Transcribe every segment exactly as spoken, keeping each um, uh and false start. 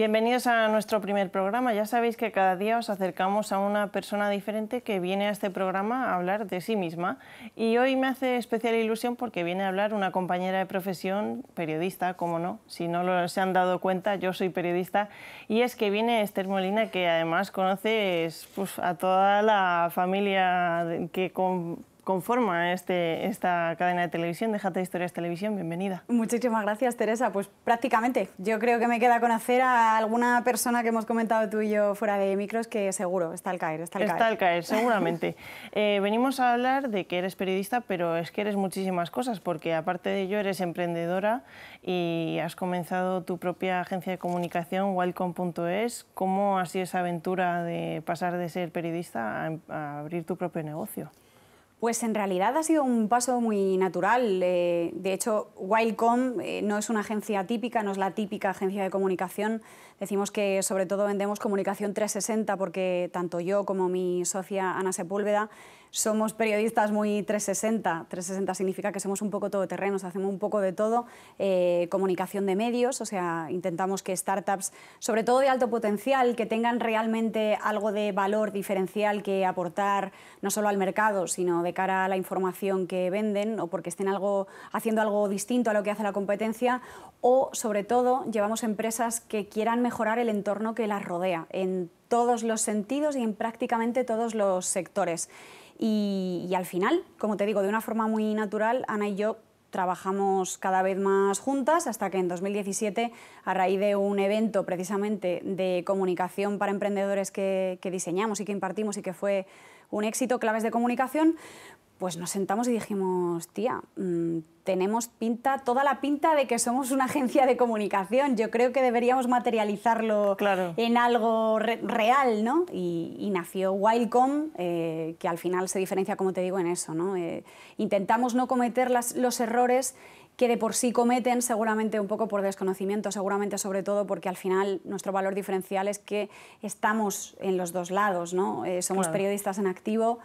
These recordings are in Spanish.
Bienvenidos a nuestro primer programa. Ya sabéis que cada día os acercamos a una persona diferente que viene a este programa a hablar de sí misma. Y hoy me hace especial ilusión porque viene a hablar una compañera de profesión, periodista, cómo no. Si no lo se han dado cuenta, yo soy periodista. Y es que viene Esther Molina, que además conoces pues, a toda la familia que con conforma este, esta cadena de televisión. Déjate de Historias Televisión, bienvenida. Muchísimas gracias, Teresa. Pues prácticamente, yo creo que me queda conocer a alguna persona que hemos comentado tú y yo fuera de micros que seguro está al caer. Está al caer, está al caer seguramente. eh, venimos a hablar de que eres periodista, pero es que eres muchísimas cosas, porque aparte de ello eres emprendedora y has comenzado tu propia agencia de comunicación, Wildcom punto es. ¿Cómo ha sido esa aventura de pasar de ser periodista a, a abrir tu propio negocio? Pues en realidad ha sido un paso muy natural. Eh, de hecho, Wildcom eh, no es una agencia típica, no es la típica agencia de comunicación. Decimos que sobre todo vendemos comunicación trescientos sesenta porque tanto yo como mi socia Ana Sepúlveda somos periodistas muy trescientos sesenta. trescientos sesenta significa que somos un poco todoterrenos, hacemos un poco de todo. Eh, comunicación de medios, o sea, intentamos que startups, sobre todo de alto potencial, que tengan realmente algo de valor diferencial que aportar no solo al mercado, sino de cara a la información que venden o porque estén algo, haciendo algo distinto a lo que hace la competencia, o sobre todo llevamos empresas que quieran mejorar el entorno que las rodea en todos los sentidos y en prácticamente todos los sectores. Y, y al final, como te digo, de una forma muy natural, Ana y yo trabajamos cada vez más juntas hasta que en dos mil diecisiete, a raíz de un evento precisamente de comunicación para emprendedores que, que diseñamos y que impartimos y que fue un éxito, Claves de Comunicación, pues nos sentamos y dijimos, tía, mmm, tenemos pinta, toda la pinta de que somos una agencia de comunicación. Yo creo que deberíamos materializarlo claro. en algo re real, ¿no? Y, y nació Wildcom, eh, que al final se diferencia, como te digo, en eso, ¿no? Eh, intentamos no cometer las, los errores que de por sí cometen, seguramente un poco por desconocimiento, seguramente sobre todo porque al final nuestro valor diferencial es que estamos en los dos lados, ¿no? Eh, somos claro. periodistas en activo.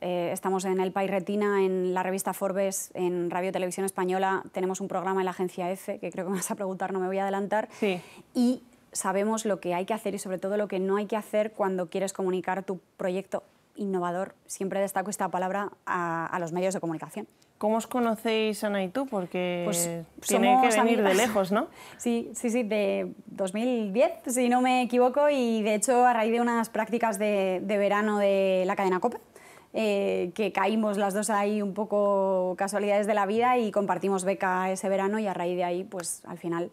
Eh, estamos en el País Retina, en la revista Forbes, en Radio Televisión Española, tenemos un programa en la Agencia EFE, que creo que me vas a preguntar, no me voy a adelantar, sí. y sabemos lo que hay que hacer y sobre todo lo que no hay que hacer cuando quieres comunicar tu proyecto innovador. Siempre destaco esta palabra a, a los medios de comunicación. ¿Cómo os conocéis, Ana y tú? Porque pues tiene que venir amigas. de lejos, ¿no? Sí, sí, sí, de dos mil diez, si no me equivoco, y de hecho a raíz de unas prácticas de, de verano de la cadena COPE, Eh, que caímos las dos ahí un poco casualidades de la vida y compartimos beca ese verano y a raíz de ahí, pues al final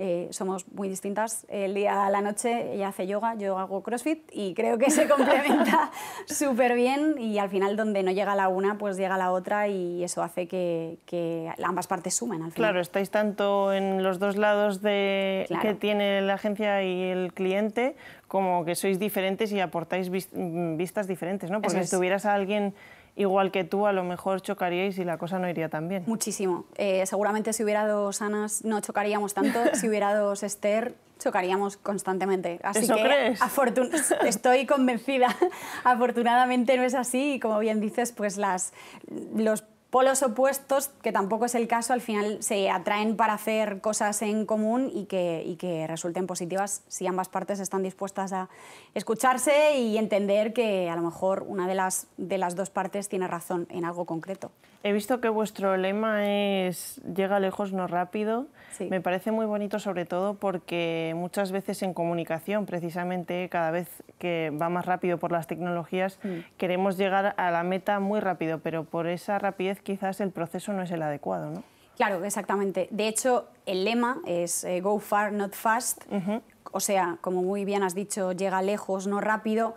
eh, somos muy distintas. El día a la noche ella hace yoga, yo hago crossfit y creo que se complementa súper bien y al final donde no llega la una, pues llega la otra y eso hace que, que ambas partes sumen al final. Claro, estáis tanto en los dos lados de, claro. que tiene la agencia y el cliente, como que sois diferentes y aportáis vist vistas diferentes, ¿no? Porque es. si tuvieras a alguien igual que tú, a lo mejor chocaríais y la cosa no iría tan bien. Muchísimo. Eh, seguramente si hubiera dos Anas no chocaríamos tanto, si hubiera dos Esther chocaríamos constantemente. Así ¿Eso que crees? Estoy convencida. Afortunadamente no es así y como bien dices, pues las, los polos opuestos, que tampoco es el caso, al final se atraen para hacer cosas en común y que, y que resulten positivas si ambas partes están dispuestas a escucharse y entender que a lo mejor una de las, de las dos partes tiene razón en algo concreto. He visto que vuestro lema es llega lejos, no rápido. Sí. Me parece muy bonito sobre todo porque muchas veces en comunicación, precisamente cada vez que va más rápido por las tecnologías, mm. queremos llegar a la meta muy rápido, pero por esa rapidez quizás el proceso no es el adecuado, ¿no? Claro, exactamente. De hecho, el lema es eh, go far, not fast. Uh-huh. O sea, como muy bien has dicho, llega lejos, no rápido.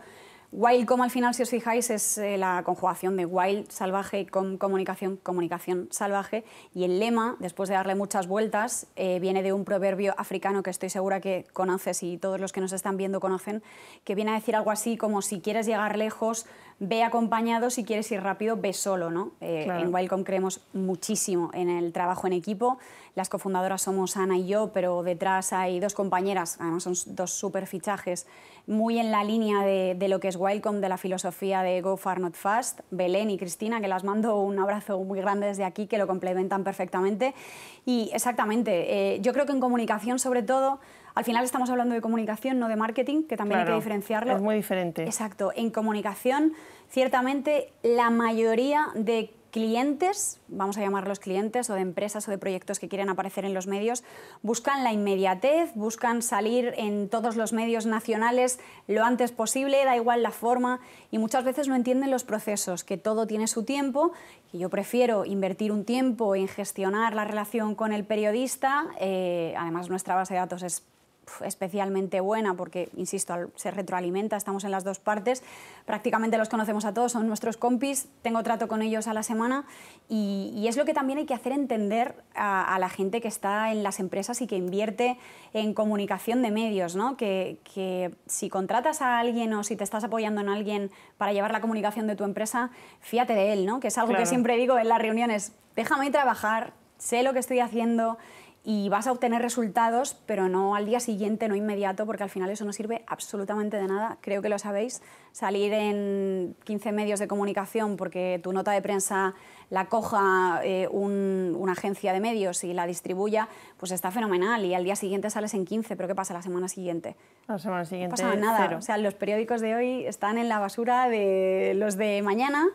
Wildcom, al final, si os fijáis, es eh, la conjugación de wild, salvaje, y com, comunicación, comunicación salvaje. Y el lema, después de darle muchas vueltas, eh, viene de un proverbio africano que estoy segura que conoces y todos los que nos están viendo conocen, que viene a decir algo así como si quieres llegar lejos, ve acompañado, si quieres ir rápido, ve solo, ¿no? Eh, claro. En Wildcom creemos muchísimo en el trabajo en equipo. Las cofundadoras somos Ana y yo, pero detrás hay dos compañeras, además son dos súper fichajes, muy en la línea de, de lo que es Wildcom, de la filosofía de Go Far Not Fast, Belén y Cristina, que las mando un abrazo muy grande desde aquí, que lo complementan perfectamente. Y exactamente, eh, yo creo que en comunicación sobre todo Al final estamos hablando de comunicación, no de marketing, que también claro, hay que diferenciarlo. Es muy diferente. Exacto. En comunicación, ciertamente, la mayoría de clientes, vamos a llamarlos clientes, o de empresas o de proyectos que quieren aparecer en los medios, buscan la inmediatez, buscan salir en todos los medios nacionales lo antes posible, da igual la forma, y muchas veces no entienden los procesos, que todo tiene su tiempo, y yo prefiero invertir un tiempo en gestionar la relación con el periodista, eh, además nuestra base de datos es especialmente buena porque, insisto, se retroalimenta, estamos en las dos partes, prácticamente los conocemos a todos, son nuestros compis, tengo trato con ellos a la semana y, y es lo que también hay que hacer entender a, a la gente que está en las empresas y que invierte en comunicación de medios, ¿no? Que, que si contratas a alguien o si te estás apoyando en alguien para llevar la comunicación de tu empresa, fíate de él, ¿no? Que es algo claro, que siempre digo en las reuniones, déjame trabajar, sé lo que estoy haciendo y vas a obtener resultados, pero no al día siguiente, no inmediato, porque al final eso no sirve absolutamente de nada. Creo que lo sabéis, salir en quince medios de comunicación porque tu nota de prensa la coja eh, un, una agencia de medios y la distribuya, pues está fenomenal y al día siguiente sales en quince, pero ¿qué pasa la semana siguiente? La semana siguiente no pasa nada, cero. O sea, los periódicos de hoy están en la basura de los de mañana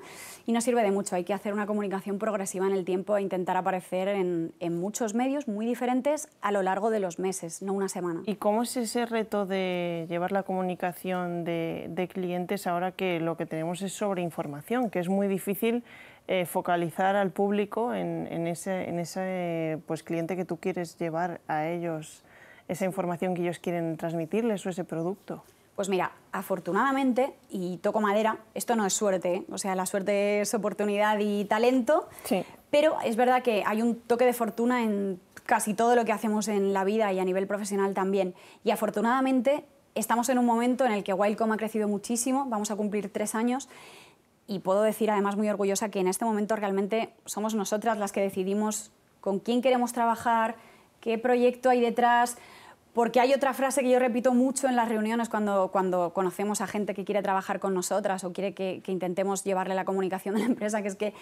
y no sirve de mucho, hay que hacer una comunicación progresiva en el tiempo e intentar aparecer en, en muchos medios muy diferentes a lo largo de los meses, no una semana. ¿Y cómo es ese reto de llevar la comunicación de, de clientes ahora que lo que tenemos es sobreinformación, que es muy difícil Eh, focalizar al público en, en ese, en ese pues, cliente que tú quieres llevar a ellos, esa información que ellos quieren transmitirles o ese producto? Pues mira, afortunadamente, y toco madera, esto no es suerte, ¿eh? O sea, la suerte es oportunidad y talento, sí, pero es verdad que hay un toque de fortuna en casi todo lo que hacemos en la vida y a nivel profesional también, y afortunadamente estamos en un momento en el que Wildcom ha crecido muchísimo, vamos a cumplir tres años, y puedo decir, además, muy orgullosa, que en este momento realmente somos nosotras las que decidimos con quién queremos trabajar, qué proyecto hay detrás, porque hay otra frase que yo repito mucho en las reuniones cuando, cuando conocemos a gente que quiere trabajar con nosotras o quiere que, que intentemos llevarle la comunicación de la empresa, que es que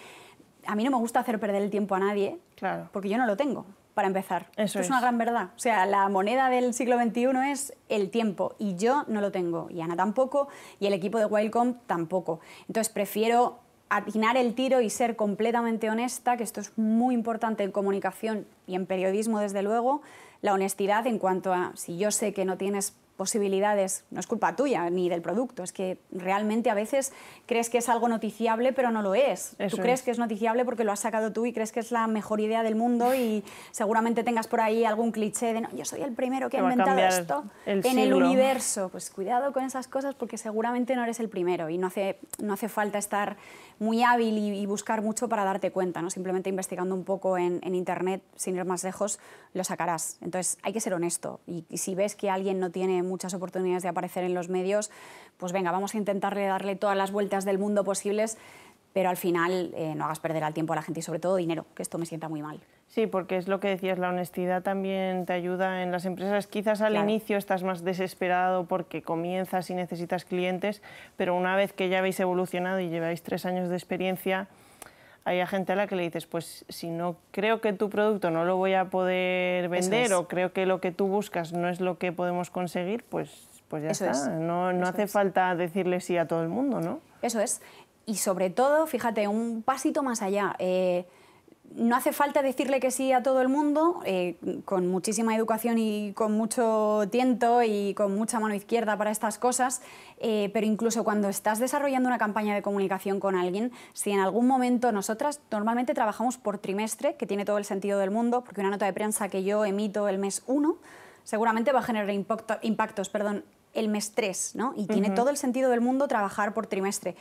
a mí no me gusta hacer perder el tiempo a nadie, claro, porque yo no lo tengo, para empezar. Eso Esto es. es una gran verdad. O sea, la moneda del siglo veintiuno es el tiempo, y yo no lo tengo, y Ana tampoco, y el equipo de Wildcom tampoco. Entonces, prefiero atinar el tiro y ser completamente honesta, que esto es muy importante en comunicación y en periodismo, desde luego, la honestidad en cuanto a si yo sé que no tienes posibilidades, no es culpa tuya ni del producto, es que realmente a veces crees que es algo noticiable pero no lo es. Eso tú crees es. que es noticiable porque lo has sacado tú y crees que es la mejor idea del mundo y seguramente tengas por ahí algún cliché de no, yo soy el primero que ha inventado esto el en siglo. el universo. Pues cuidado con esas cosas porque seguramente no eres el primero y no hace, no hace falta estar muy hábil y, y buscar mucho para darte cuenta, ¿no? Simplemente investigando un poco en, en internet, sin ir más lejos, lo sacarás. Entonces hay que ser honesto y, y si ves que alguien no tiene muchas oportunidades de aparecer en los medios, pues venga, vamos a intentarle darle todas las vueltas del mundo posibles, pero al final eh, no hagas perder el tiempo a la gente y sobre todo dinero, que esto me sienta muy mal. Sí, porque es lo que decías, la honestidad también te ayuda en las empresas. Quizás al claro. inicio estás más desesperado porque comienzas y necesitas clientes, pero una vez que ya habéis evolucionado y lleváis tres años de experiencia, hay gente a la que le dices, pues si no creo que tu producto no lo voy a poder vender es. o creo que lo que tú buscas no es lo que podemos conseguir, pues, pues ya Eso está. Es. No, no hace es. falta decirle sí a todo el mundo, ¿no? Eso es. Y sobre todo, fíjate, un pasito más allá. Eh, no hace falta decirle que sí a todo el mundo, eh, con muchísima educación y con mucho tiento y con mucha mano izquierda para estas cosas, Eh, pero incluso cuando estás desarrollando una campaña de comunicación con alguien, si en algún momento nosotras normalmente trabajamos por trimestre, que tiene todo el sentido del mundo, porque una nota de prensa que yo emito el mes uno seguramente va a generar impacto, impactos perdón, el mes tres, ¿no? Y uh-huh. tiene todo el sentido del mundo trabajar por trimestre.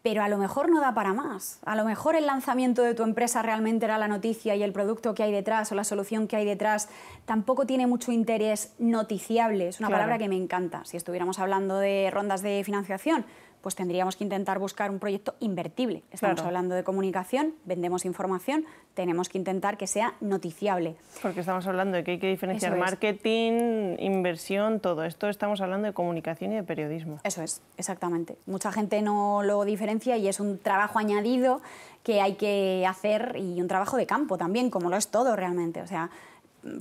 Pero a lo mejor no da para más, a lo mejor el lanzamiento de tu empresa realmente era la noticia y el producto que hay detrás o la solución que hay detrás tampoco tiene mucho interés noticiable, es una claro. palabra que me encanta. Si estuviéramos hablando de rondas de financiación, pues tendríamos que intentar buscar un proyecto invertible. Estamos claro. hablando de comunicación, vendemos información, tenemos que intentar que sea noticiable. Porque estamos hablando de que hay que diferenciar Eso marketing, es. inversión, todo esto. Estamos hablando de comunicación y de periodismo. Eso es, exactamente. Mucha gente no lo diferencia y es un trabajo añadido que hay que hacer y un trabajo de campo también, como lo es todo realmente. O sea,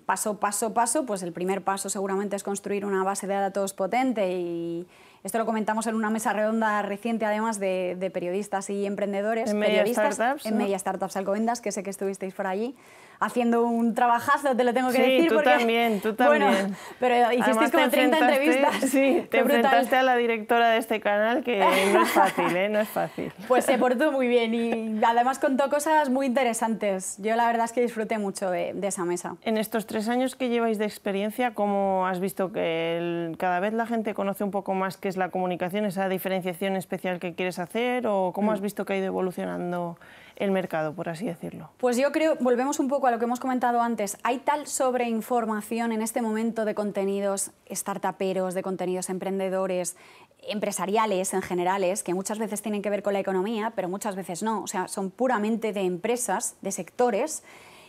paso, paso, paso, pues el primer paso seguramente es construir una base de datos potente, y esto lo comentamos en una mesa redonda reciente, además, de, de periodistas y emprendedores. En Media Startups. En ¿no? Media Startups Alcobendas, que sé que estuvisteis por allí haciendo un trabajazo, te lo tengo que sí, decir. Sí, tú porque, también, tú también. Bueno, pero hicisteis como treinta entrevistas. Sí, te enfrentaste a la directora de este canal, que no es fácil, ¿eh? No es fácil. Pues se portó muy bien y además contó cosas muy interesantes. Yo la verdad es que disfruté mucho de, de esa mesa. En estos tres años que lleváis de experiencia, ¿cómo has visto que el, cada vez la gente conoce un poco más qué es la comunicación, esa diferenciación especial que quieres hacer, o cómo mm. has visto que ha ido evolucionando el mercado, por así decirlo? Pues yo creo, volvemos un poco a lo que hemos comentado antes, hay tal sobreinformación en este momento de contenidos startuperos, de contenidos emprendedores, empresariales en generales, que muchas veces tienen que ver con la economía, pero muchas veces no, o sea, son puramente de empresas, de sectores,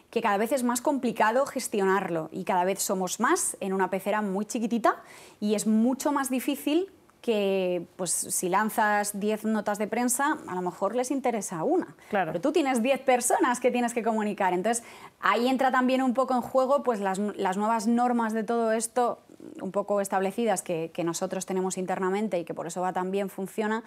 que cada vez es más complicado gestionarlo, y cada vez somos más en una pecera muy chiquitita, y es mucho más difícil que, pues, si lanzas diez notas de prensa, a lo mejor les interesa una. Claro. Pero tú tienes diez personas que tienes que comunicar. Entonces, ahí entra también un poco en juego, pues, las, las nuevas normas de todo esto, un poco establecidas, que, que nosotros tenemos internamente y que por eso va tan bien, funciona,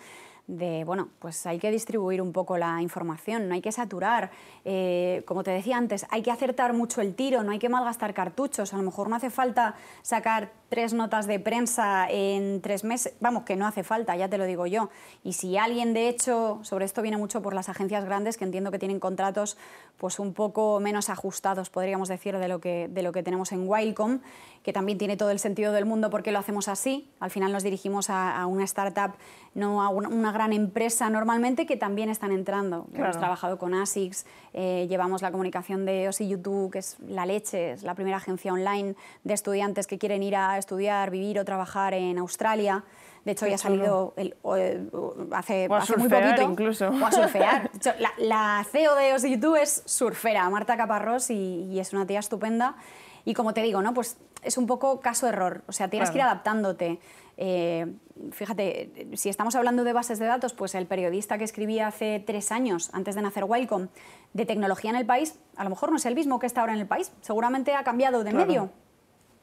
de, bueno, pues hay que distribuir un poco la información, no hay que saturar, eh, como te decía antes, hay que acertar mucho el tiro, no hay que malgastar cartuchos, a lo mejor no hace falta sacar tres notas de prensa en tres meses, vamos, que no hace falta, ya te lo digo yo, y si alguien, de hecho, sobre esto viene mucho por las agencias grandes, que entiendo que tienen contratos pues un poco menos ajustados, podríamos decir, de lo que, de lo que tenemos en Wildcom, que también tiene todo el sentido del mundo porque lo hacemos así, al final nos dirigimos a, a una startup, no a una, una gran empresa normalmente, que también están entrando. Claro. Hemos trabajado con ASICS, eh, llevamos la comunicación de O C I YouTube, que es la leche, es la primera agencia online de estudiantes que quieren ir a estudiar, vivir o trabajar en Australia. De hecho, ya ha salido el, o, o, hace, o hace muy poquito. Incluso. O a surfear. De hecho, la, la C E O de O C I YouTube es surfera, Marta Caparrós, y, y es una tía estupenda. Y como te digo, ¿no? Pues es un poco caso-error, o sea, tienes claro. que ir adaptándote. Eh, fíjate, si estamos hablando de bases de datos, pues el periodista que escribía hace tres años, antes de nacer Wildcom, de tecnología en el País, a lo mejor no es el mismo que está ahora en el País, seguramente ha cambiado de claro. medio.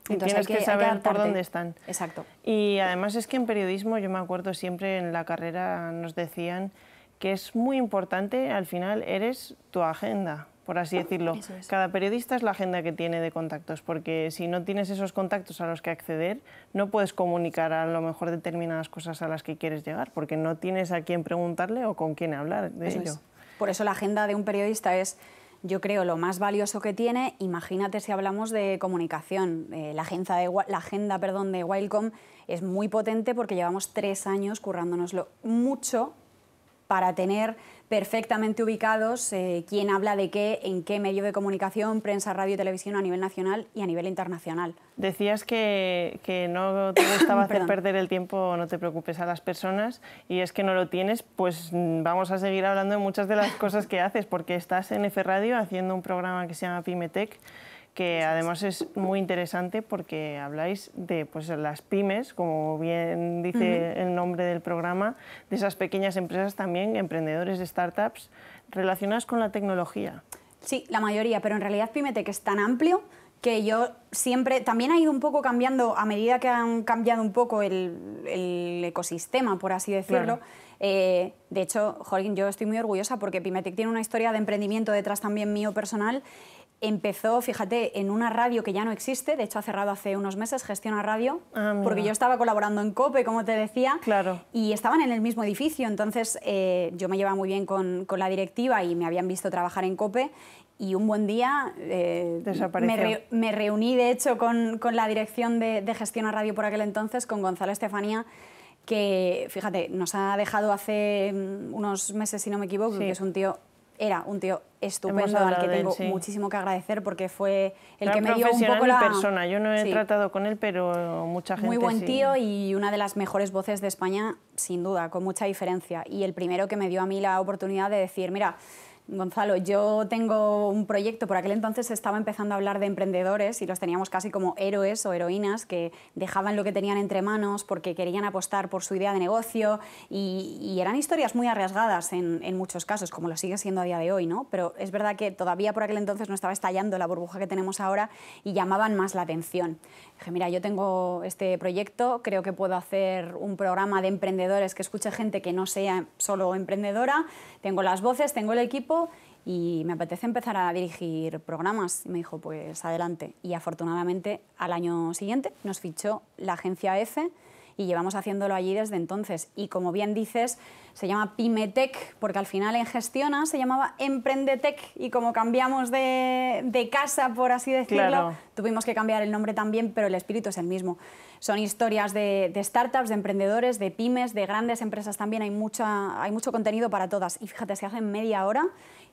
Entonces tienes hay que, que saber hay que por dónde están. Exacto. Y además es que en periodismo, yo me acuerdo siempre en la carrera nos decían que es muy importante, al final eres tu agenda, por así decirlo. Es. Cada periodista es la agenda que tiene de contactos, porque si no tienes esos contactos a los que acceder, no puedes comunicar a lo mejor determinadas cosas a las que quieres llegar, porque no tienes a quién preguntarle o con quién hablar de eso ello. Es. Por eso la agenda de un periodista es, yo creo, lo más valioso que tiene. Imagínate si hablamos de comunicación. Eh, la agenda, de, la agenda perdón, de Wildcom es muy potente porque llevamos tres años currándonoslo mucho para tener perfectamente ubicados eh, quién habla de qué, en qué medio de comunicación, prensa, radio y televisión a nivel nacional y a nivel internacional. Decías que, que no te gustaba hacer perder el tiempo, no te preocupes, a las personas, y es que no lo tienes, pues vamos a seguir hablando de muchas de las cosas que haces, porque estás en Efe Radio haciendo un programa que se llama Pymetech, que además es muy interesante porque habláis de, pues, las pymes, como bien dice uh-huh. el nombre del programa, de esas pequeñas empresas también, emprendedores de startups, relacionadas con la tecnología. Sí, la mayoría, pero en realidad Pymetech es tan amplio que yo siempre... También ha ido un poco cambiando, a medida que han cambiado un poco el, el ecosistema, por así decirlo. Claro. Eh, de hecho, Jorgin, yo estoy muy orgullosa porque Pymetech tiene una historia de emprendimiento detrás también mío personal. Empezó, fíjate, en una radio que ya no existe, de hecho ha cerrado hace unos meses, Gestiona Radio, ah, porque yo estaba colaborando en COPE, como te decía, claro. y estaban en el mismo edificio, entonces eh, yo me llevaba muy bien con, con la directiva y me habían visto trabajar en COPE, y un buen día eh, me, re, me reuní, de hecho, con, con la dirección de, de Gestiona Radio por aquel entonces, con Gonzalo Estefanía, que, fíjate, nos ha dejado hace unos meses, si no me equivoco, sí. que es un tío... Era un tío estupendo al que tengo él, sí. muchísimo que agradecer porque fue el Era que me dio un poco la... persona. Yo no he sí. tratado con él, pero mucha gente Muy buen sí. tío y una de las mejores voces de España, sin duda, con mucha diferencia. Y el primero que me dio a mí la oportunidad de decir, mira, Gonzalo, yo tengo un proyecto, por aquel entonces estaba empezando a hablar de emprendedores y los teníamos casi como héroes o heroínas que dejaban lo que tenían entre manos porque querían apostar por su idea de negocio y, y eran historias muy arriesgadas en, en muchos casos, como lo sigue siendo a día de hoy, ¿no? Pero es verdad que todavía por aquel entonces no estaba estallando la burbuja que tenemos ahora y llamaban más la atención. Dije, mira, yo tengo este proyecto, creo que puedo hacer un programa de emprendedores que escuche gente que no sea solo emprendedora, tengo las voces, tengo el equipo y me apetece empezar a dirigir programas. Y me dijo, pues adelante. Y afortunadamente al año siguiente nos fichó la Agencia EFE y llevamos haciéndolo allí desde entonces. Y como bien dices, se llama Pymetech porque al final en Gestiona se llamaba Emprendetec y como cambiamos de, de casa, por así decirlo, claro, tuvimos que cambiar el nombre también, pero el espíritu es el mismo. Son historias de, de startups, de emprendedores, de pymes, de grandes empresas también. Hay, mucha, hay mucho contenido para todas. Y fíjate, se hace en media hora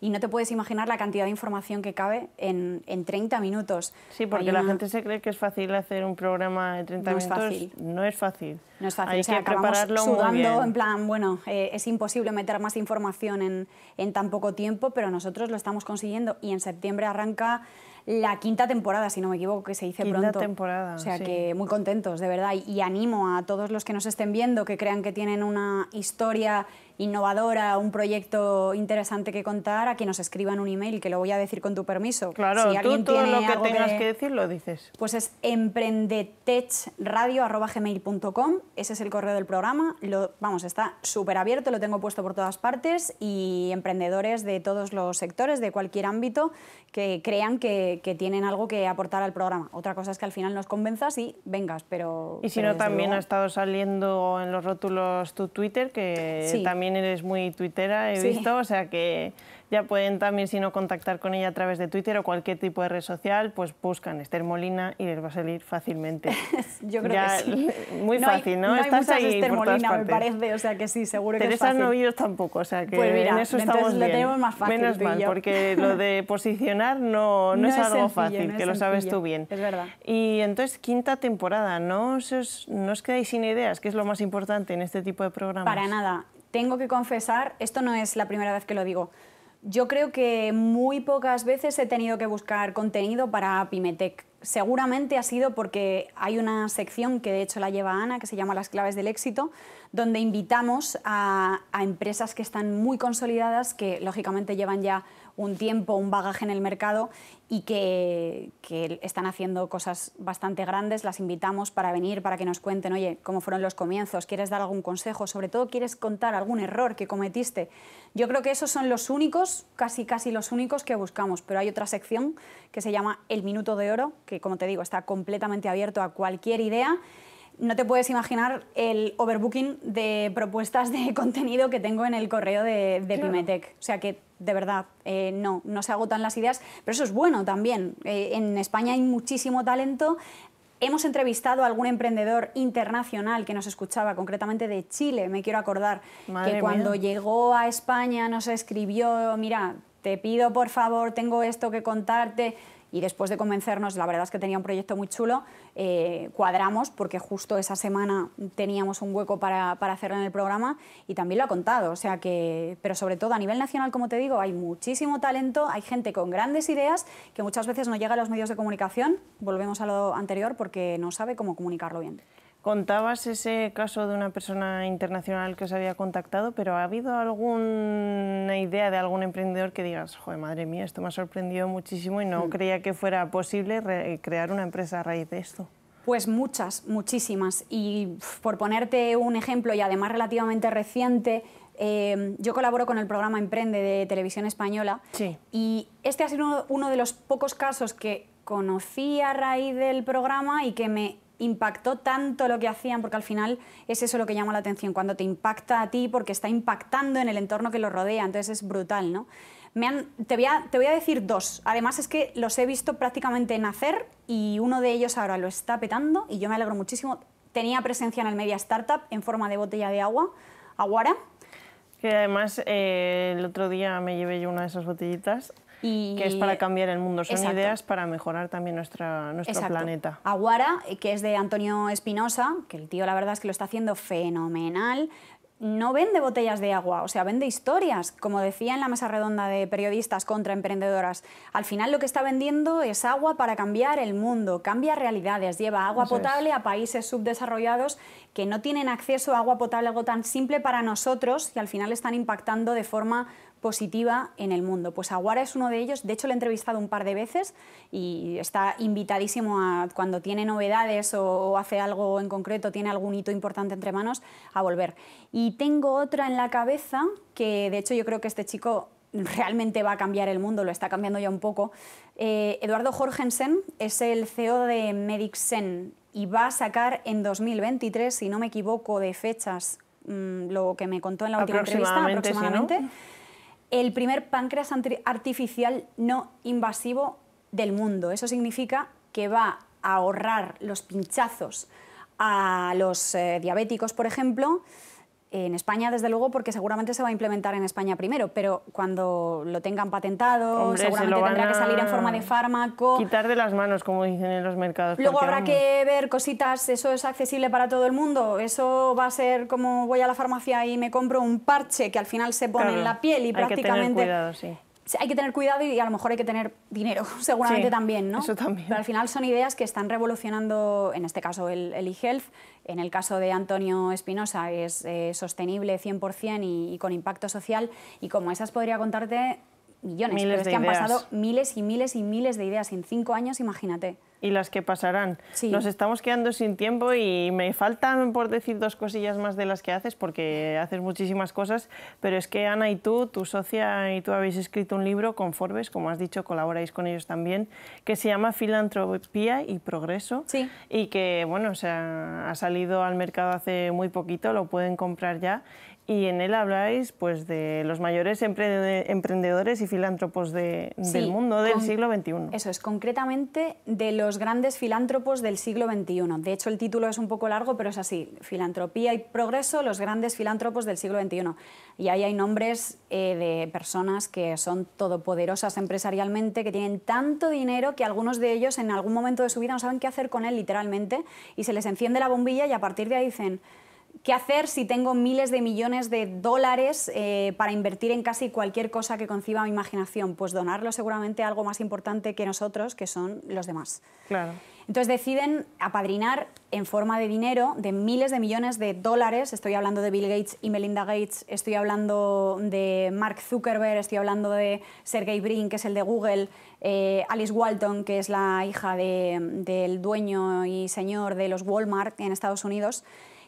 y no te puedes imaginar la cantidad de información que cabe en, en treinta minutos. Sí, porque una... la gente se cree que es fácil hacer un programa en treinta minutos. No es fácil. No es fácil. No es fácil. Hay o sea, que prepararlo sudando, muy bien. En plan, bueno, eh, es imposible meter más información en, en tan poco tiempo, pero nosotros lo estamos consiguiendo y en septiembre arranca la quinta temporada, si no me equivoco, que se dice pronto. Quinta temporada, o sea, sí, que muy contentos, de verdad. Y, y animo a todos los que nos estén viendo, que crean que tienen una historia innovadora, un proyecto interesante que contar, a que nos escriban un email, que lo voy a decir con tu permiso. Claro, si tú todo lo que tengas que, que decir lo dices. Pues es emprendetechradio arroba gmail punto com, ese es el correo del programa. Lo, vamos, está súper abierto, lo tengo puesto por todas partes y emprendedores de todos los sectores, de cualquier ámbito, que crean que que tienen algo que aportar al programa. Otra cosa es que al final nos convenzas y vengas, pero... Y si pero no, también luego... ha estado saliendo en los rótulos tu Twitter, que sí, también eres muy tuitera, he sí. visto, o sea que ya pueden también, si no, contactar con ella a través de Twitter o cualquier tipo de red social, pues buscan Esther Molina y les va a salir fácilmente. Yo creo ya, que sí. Muy no fácil, hay, ¿no? No estás hay muchas ahí Esther Molina, me parece, o sea que sí, seguro que Teresa es fácil. Teresa Novillos tampoco, o sea que pues mira, en eso estamos bien. Lo tenemos más fácil. Menos mal, porque lo de posicionar no, no, no es, es algo sencillo, fácil, no es que lo sabes tú bien. Es verdad. Y entonces, quinta temporada, ¿no os, no os quedáis sin ideas? ¿Qué es lo más importante en este tipo de programas? Para nada. Tengo que confesar, esto no es la primera vez que lo digo, yo creo que muy pocas veces he tenido que buscar contenido para Pymetech. Seguramente ha sido porque hay una sección que de hecho la lleva Ana, que se llama Las Claves del Éxito, donde invitamos a, a empresas que están muy consolidadas, que lógicamente llevan ya un tiempo, un bagaje en el mercado y que, que están haciendo cosas bastante grandes. Las invitamos para venir, para que nos cuenten, oye, cómo fueron los comienzos, ¿quieres dar algún consejo? Sobre todo, ¿quieres contar algún error que cometiste? Yo creo que esos son los únicos, casi casi los únicos que buscamos, pero hay otra sección que se llama El Minuto de Oro, que como te digo, está completamente abierto a cualquier idea. No te puedes imaginar el overbooking de propuestas de contenido que tengo en el correo de, de Pymetech. O sea que, de verdad, eh, no, no se agotan las ideas, pero eso es bueno también. Eh, en España hay muchísimo talento. Hemos entrevistado a algún emprendedor internacional que nos escuchaba, concretamente de Chile, me quiero acordar, Madre que cuando mía. llegó a España nos escribió, mira, te pido por favor, tengo esto que contarte... Y después de convencernos, la verdad es que tenía un proyecto muy chulo, eh, cuadramos, porque justo esa semana teníamos un hueco para, para hacerlo en el programa y también lo ha contado. O sea que, pero sobre todo a nivel nacional, como te digo, hay muchísimo talento, hay gente con grandes ideas que muchas veces no llega a los medios de comunicación, volvemos a lo anterior, porque no sabe cómo comunicarlo bien. Contabas ese caso de una persona internacional que os había contactado, pero ¿ha habido alguna idea de algún emprendedor que digas, joder, madre mía, esto me ha sorprendido muchísimo y no mm. creía que fuera posible crear una empresa a raíz de esto? Pues muchas, muchísimas. Y por ponerte un ejemplo, y además relativamente reciente, Eh, yo colaboro con el programa Emprende de Televisión Española, sí, y este ha sido uno, uno de los pocos casos que conocí a raíz del programa y que me impactó tanto lo que hacían, porque al final es eso lo que llama la atención, cuando te impacta a ti porque está impactando en el entorno que lo rodea, entonces es brutal, ¿no? Me han, te, voy a, te voy a decir dos, además es que los he visto prácticamente nacer y uno de ellos ahora lo está petando y yo me alegro muchísimo. Tenía presencia en el Media Startup en forma de botella de agua, Aguara. Que además eh, el otro día me llevé yo una de esas botellitas. Y... que es para cambiar el mundo, son Exacto. ideas para mejorar también nuestra, nuestro Exacto. planeta. Aguara, que es de Antonio Espinosa, que el tío la verdad es que lo está haciendo fenomenal, no vende botellas de agua, o sea, vende historias. Como decía en la mesa redonda de periodistas contra emprendedoras, al final lo que está vendiendo es agua para cambiar el mundo, cambia realidades, lleva agua potable a países subdesarrollados que no tienen acceso a agua potable, algo tan simple para nosotros, y al final están impactando de forma positiva en el mundo. Pues Aguara es uno de ellos. De hecho, lo he entrevistado un par de veces y está invitadísimo a, cuando tiene novedades o, o hace algo en concreto, tiene algún hito importante entre manos, a volver. Y tengo otra en la cabeza que, de hecho, yo creo que este chico realmente va a cambiar el mundo, lo está cambiando ya un poco. Eh, Eduardo Jorgensen es el C E O de Medicsen y va a sacar en dos mil veintitrés, si no me equivoco de fechas, mmm, lo que me contó en la última entrevista, aproximadamente, si no, el primer páncreas artificial no invasivo del mundo. Eso significa que va a ahorrar los pinchazos a los eh, diabéticos, por ejemplo, en España, desde luego, porque seguramente se va a implementar en España primero, pero cuando lo tengan patentado, hombre, seguramente se tendrá que salir en forma de fármaco. Quitar de las manos, como dicen en los mercados. Luego habrá vamos. que ver cositas, eso es accesible para todo el mundo, eso va a ser como voy a la farmacia y me compro un parche que al final se pone claro, en la piel y hay prácticamente... Que tener cuidado, sí. Hay que tener cuidado y a lo mejor hay que tener dinero, seguramente sí, también, ¿no? Eso también. Pero al final son ideas que están revolucionando, en este caso el e-health, en el caso de Antonio Espinosa es eh, sostenible cien por cien y, y con impacto social, y como esas podría contarte millones, miles pero es que han ideas. pasado miles y miles y miles de ideas en cinco años, imagínate. Y las que pasarán. Sí. Nos estamos quedando sin tiempo y me faltan por decir dos cosillas más de las que haces, porque haces muchísimas cosas, pero es que Ana y tú, tu socia y tú habéis escrito un libro con Forbes, como has dicho, colaboráis con ellos también, que se llama Filantropía y Progreso, sí, y que bueno, o sea, ha salido al mercado hace muy poquito, lo pueden comprar ya, y en él habláis pues de los mayores emprendedores y filántropos de, sí, del mundo del siglo veintiuno. Eso es, concretamente de los grandes filántropos del siglo veintiuno. De hecho, el título es un poco largo, pero es así, Filantropía y Progreso, los grandes filántropos del siglo veintiuno. Y ahí hay nombres eh, de personas que son todopoderosas empresarialmente, que tienen tanto dinero que algunos de ellos en algún momento de su vida no saben qué hacer con él, literalmente, y se les enciende la bombilla y a partir de ahí dicen... ¿Qué hacer si tengo miles de millones de dólares eh, para invertir en casi cualquier cosa que conciba mi imaginación? Pues donarlo seguramente a algo más importante que nosotros, que son los demás. Claro. Entonces deciden apadrinar en forma de dinero de miles de millones de dólares. Estoy hablando de Bill Gates y Melinda Gates, estoy hablando de Mark Zuckerberg, estoy hablando de Sergey Brin, que es el de Google, eh, Alice Walton, que es la hija de, del dueño y señor de los Walmart en Estados Unidos,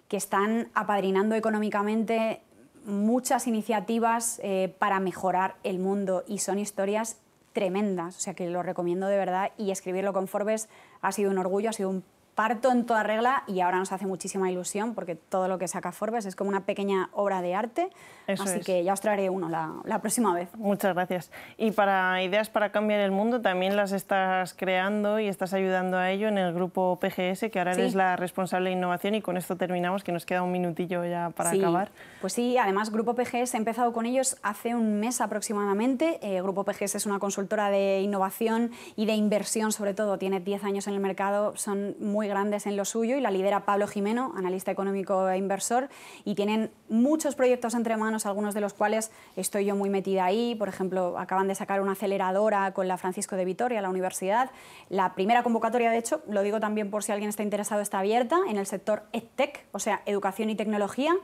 que están apadrinando económicamente muchas iniciativas eh, para mejorar el mundo, y son historias tremendas, o sea que lo recomiendo de verdad, y escribirlo con Forbes ha sido un orgullo, ha sido un parto en toda regla, y ahora nos hace muchísima ilusión porque todo lo que saca Forbes es como una pequeña obra de arte. Eso así es. Que ya os traeré uno la, la próxima vez. Muchas gracias. Y para ideas para cambiar el mundo también las estás creando y estás ayudando a ello en el grupo P G S, que ahora sí, eres la responsable de innovación, y con esto terminamos, que nos queda un minutillo ya para sí. acabar. Pues sí, además grupo P G S, he empezado con ellos hace un mes aproximadamente. Eh, grupo P G S es una consultora de innovación y de inversión sobre todo, tiene diez años en el mercado, son muy grandes en lo suyo, y la lidera Pablo Jimeno, analista económico e inversor, y tienen muchos proyectos entre manos, algunos de los cuales estoy yo muy metida ahí. Por ejemplo, acaban de sacar una aceleradora con la Francisco de Vitoria, la universidad. La primera convocatoria, de hecho, lo digo también por si alguien está interesado, está abierta en el sector EdTech, o sea, educación y tecnología.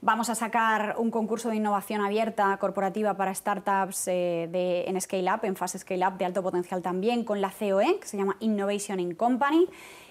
Vamos a sacar un concurso de innovación abierta corporativa para startups eh, de, en scale-up, en fase scale-up de alto potencial también, con la C O E, que se llama Innovation in Company,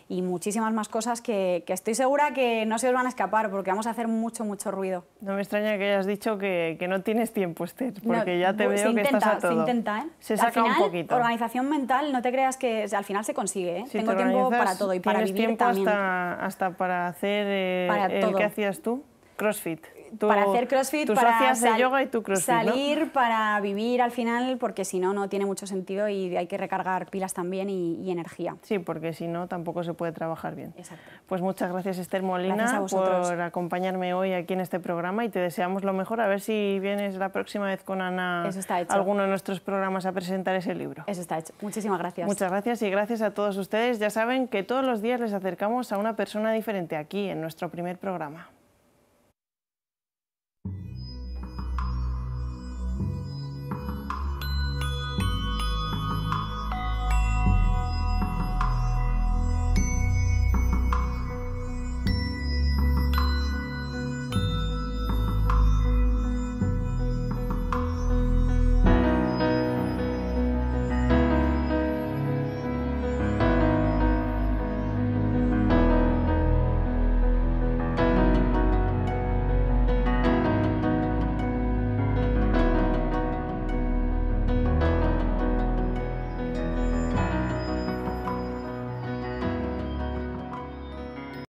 y muchísimas más cosas que, que estoy segura que no se os van a escapar, porque vamos a hacer mucho, mucho ruido. No me extraña que hayas dicho que, que no tienes tiempo, Esther, porque no, ya te veo intenta, que estás a todo. Se intenta, ¿eh? Se saca al final, un poquito. Organización mental, no te creas que al final se consigue, ¿eh? Si Tengo te tiempo para todo y para vivir tiempo también. Hasta, hasta para hacer eh, para el todo. que hacías tú, CrossFit. Tu, para hacer CrossFit, para sal, yoga y tu crossfit, salir, ¿no? Para vivir al final, porque si no, no tiene mucho sentido, y hay que recargar pilas también y, y energía. Sí, porque si no, tampoco se puede trabajar bien. Exacto. Pues muchas gracias, Esther Molina, gracias por acompañarme hoy aquí en este programa, y te deseamos lo mejor. A ver si vienes la próxima vez con Ana a alguno de nuestros programas a presentar ese libro. Eso está hecho. Muchísimas gracias. Muchas gracias, y gracias a todos ustedes. Ya saben que todos los días les acercamos a una persona diferente aquí en nuestro primer programa.